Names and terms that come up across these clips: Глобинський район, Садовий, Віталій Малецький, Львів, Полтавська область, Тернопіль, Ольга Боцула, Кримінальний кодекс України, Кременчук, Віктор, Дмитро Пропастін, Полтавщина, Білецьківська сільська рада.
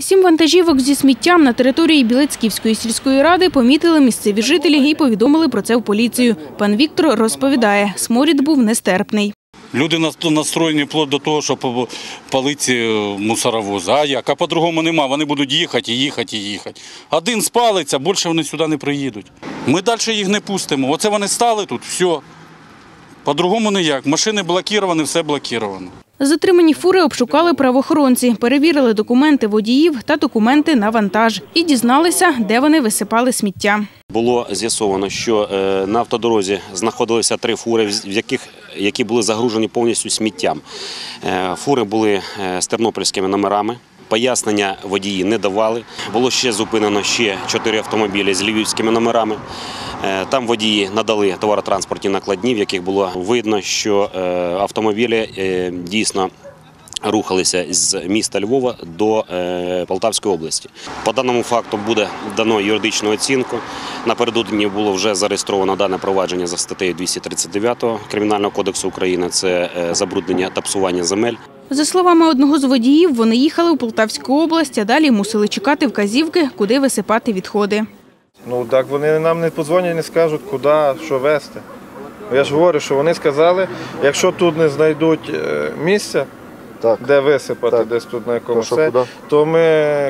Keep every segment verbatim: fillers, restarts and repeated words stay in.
Сім вантажівок зі сміттям на території Білецьківської сільської ради помітили місцеві жителі і повідомили про це в поліцію. Пан Віктор розповідає, сморід був нестерпний. Люди настроєні вплоть до того, щоб палити мусоровози. А як? А по-другому нема. Вони будуть їхати, їхати, їхати. Один спалиться, більше вони сюди не приїдуть. Ми далі їх не пустимо. Оце вони стали тут, все. По-другому ніяк. Машини блоковані, все блоковано. Затримані фури обшукали правоохоронці, перевірили документи водіїв та документи на вантаж і дізналися, де вони висипали сміття. Було з'ясовано, що на автодорозі знаходилися три фури, в яких, які були загружені повністю сміттям. Фури були з тернопільськими номерами. Пояснення водії не давали. Було ще зупинено ще чотири автомобілі з львівськими номерами. Там водії надали товаротранспортні накладні, в яких було видно, що автомобілі дійсно рухалися з міста Львова до Полтавської області. По даному факту буде дано юридичну оцінку. Напередодні було вже зареєстровано дане провадження за статтею двісті тридцять дев'ять Кримінального кодексу України – це забруднення та псування земель. За словами одного з водіїв, вони їхали у Полтавську область, а далі мусили чекати вказівки, куди висипати відходи. Ну так вони нам не подзвонять, не скажуть, куди, що везти. Я ж говорю, що вони сказали, якщо тут не знайдуть місця, так, де висипати, так, десь тут на якомусь, то, то ми,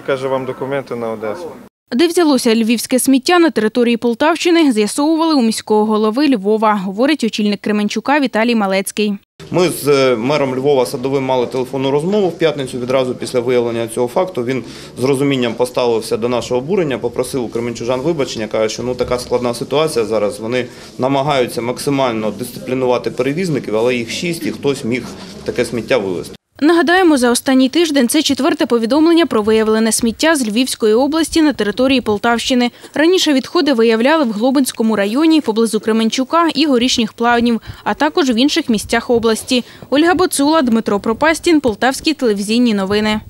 каже, вам документи на Одесу. Де взялося львівське сміття на території Полтавщини, з'ясовували у міського голови Львова, говорить очільник Кременчука Віталій Малецький. Ми з мером Львова Садовим мали телефонну розмову в п'ятницю. Відразу після виявлення цього факту він з розумінням поставився до нашого обурення, попросив у кременчужан вибачення, каже, що ну, така складна ситуація зараз. Вони намагаються максимально дисциплінувати перевізників, але їх шість і хтось міг таке сміття вивезти. Нагадаємо, за останній тиждень це четверте повідомлення про виявлене сміття з Львівської області на території Полтавщини. Раніше відходи виявляли в Глобинському районі, поблизу Кременчука і Горішніх Плавнів, а також в інших місцях області. Ольга Боцула, Дмитро Пропастін, Полтавські телевізійні новини.